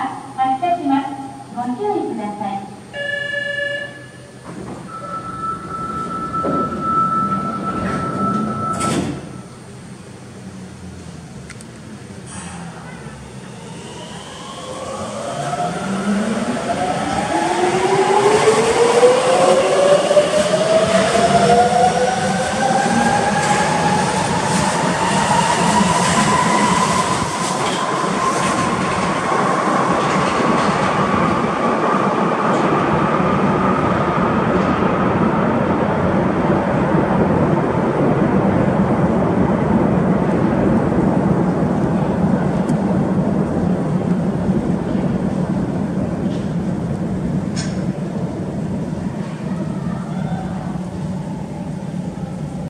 が発車します。ご注意ください。